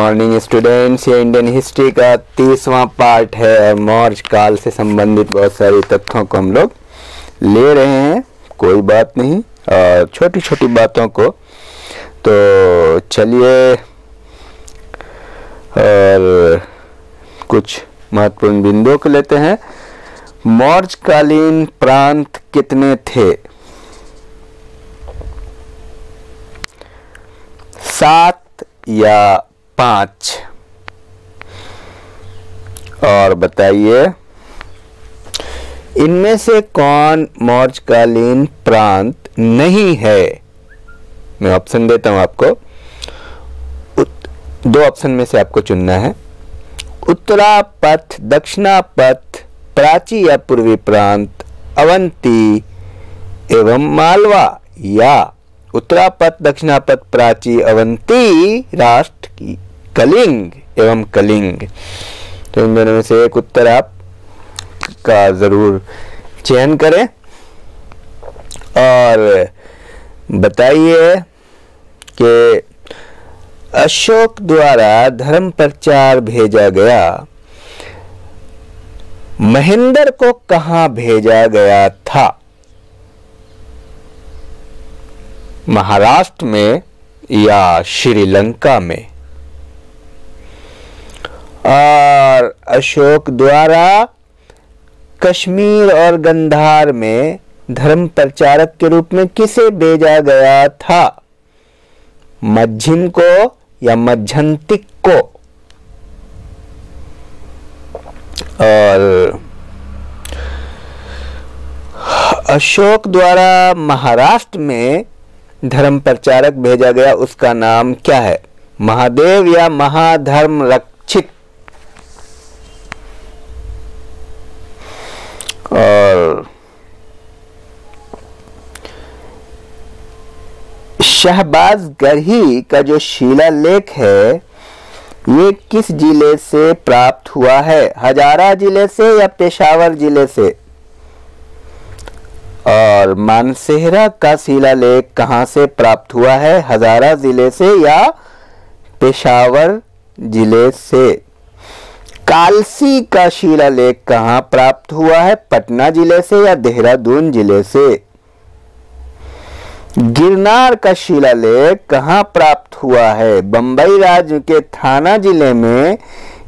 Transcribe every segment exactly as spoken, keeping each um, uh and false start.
Morning students, ये Indian history का तीसवां पार्ट है। मौर्य काल से संबंधित बहुत सारे तथ्यों को हम लोग ले रहे हैं, कोई बात नहीं, और छोटी छोटी बातों को। तो चलिए, और कुछ महत्वपूर्ण बिंदुओं को लेते हैं। मौर्यकालीन प्रांत कितने थे? सात या पाँच? और बताइए, इनमें से कौन मौर्यकालीन प्रांत नहीं है? मैं ऑप्शन देता हूं आपको, दो ऑप्शन में से आपको चुनना है। उत्तरा पथ, दक्षिणा पथ, प्राची या पूर्वी प्रांत, अवंती एवं मालवा। या उत्तरा पथ, दक्षिणा पथ, प्राची, अवंती राष्ट्र की कलिंग एवं कलिंग। तो इन दोनों में से एक उत्तर आप का जरूर चयन करें। और बताइए कि अशोक द्वारा धर्म प्रचार भेजा गया, महेंद्र को कहाँ भेजा गया था? महाराष्ट्र में या श्रीलंका में? और अशोक द्वारा कश्मीर और गंधार में धर्म प्रचारक के रूप में किसे भेजा गया था? मज्झिम को या मज्झंतिक को? और अशोक द्वारा महाराष्ट्र में धर्म प्रचारक भेजा गया, उसका नाम क्या है? महादेव या महाधर्मरक्षित? और शहबाजगढ़ी का जो शिलालेख है, ये किस जिले से प्राप्त हुआ है? हजारा जिले से या पेशावर जिले से? और मानसेहरा का शिलालेख कहाँ से प्राप्त हुआ है? हजारा जिले से या पेशावर जिले से? कालसी का शिलालेख कहाँ प्राप्त हुआ है? पटना जिले से या देहरादून जिले से? गिरनार का शिलालेख कहाँ प्राप्त हुआ है? बंबई राज्य के थाना जिले में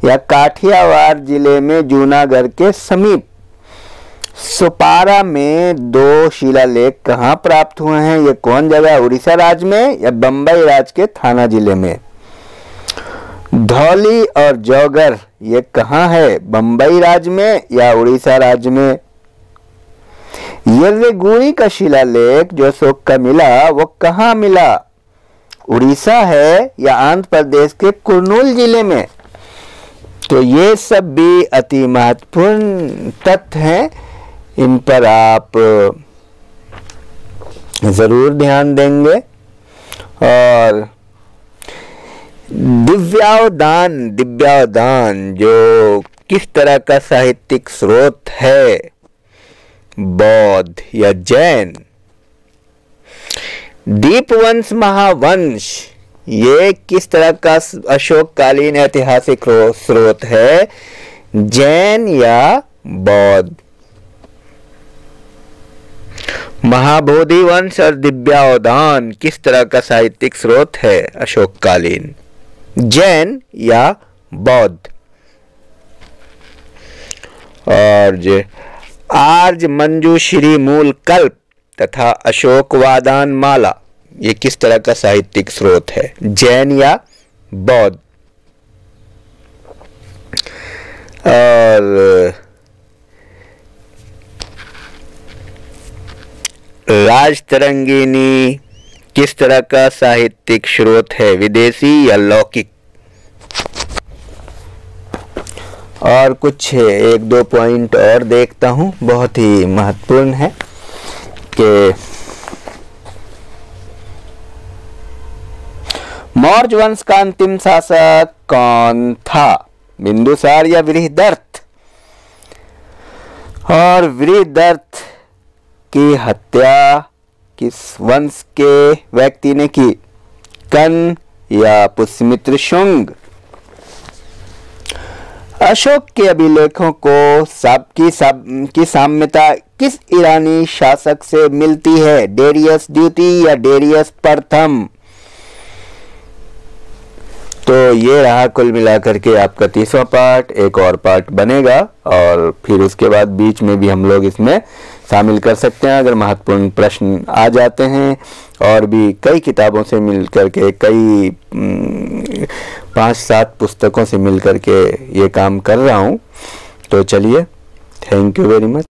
या काठियावाड़ जिले में जूनागढ़ के समीप? सुपारा में दो शिलालेख कहाँ प्राप्त हुए हैं? ये कौन जगह है? उड़ीसा राज्य में या बंबई राज्य के थाना जिले में? धौली और जौगढ़ ये कहाँ है? बंबई राज्य में या उड़ीसा राज्य में? वेगोड़ी का शिलालेख जो अशोक का मिला, वो कहाँ मिला? उड़ीसा है या आंध्र प्रदेश के कुर्नूल जिले में? तो ये सब भी अति महत्वपूर्ण तथ्य हैं, इन पर आप जरूर ध्यान देंगे। और दिव्यावदान, दिव्यावदान जो किस तरह का साहित्यिक स्रोत है? बौद्ध या जैन? दीप वंश, महावंश ये किस तरह का अशोककालीन ऐतिहासिक स्रोत है? जैन या बौद्ध? महाबोधि वंश और दिव्यावदान किस तरह का साहित्यिक स्रोत है अशोककालीन? जैन या बौद्ध? और आर्ज, मंजू श्री मूल कल्प तथा अशोकवादान माला ये किस तरह का साहित्यिक स्रोत है? जैन या बौद्ध? और राजतरंगिणी किस तरह का साहित्यिक स्रोत है? विदेशी या लौकिक? और कुछ एक दो पॉइंट और देखता हूँ, बहुत ही महत्वपूर्ण है कि मौर्य वंश का अंतिम शासक कौन था? बिंदुसार या वृहदर्थ? और वृहदर्थ की हत्या किस वंश के व्यक्ति ने की? कन या पुष्मित्र शुंग? अशोक के अभिलेखों को सब की सब की साम्यता किस ईरानी शासक से मिलती है? डेरियस द्वितीय या डेरियस प्रथम? तो ये रहा कुल मिलाकर के आपका तीसवा पार्ट। एक और पार्ट बनेगा और फिर उसके बाद बीच में भी हम लोग इसमें शामिल कर सकते हैं अगर महत्वपूर्ण प्रश्न आ जाते हैं। और भी कई किताबों से मिलकर के, कई पाँच सात पुस्तकों से मिलकर के ये काम कर रहा हूँ। तो चलिए, थैंक यू वेरी मच।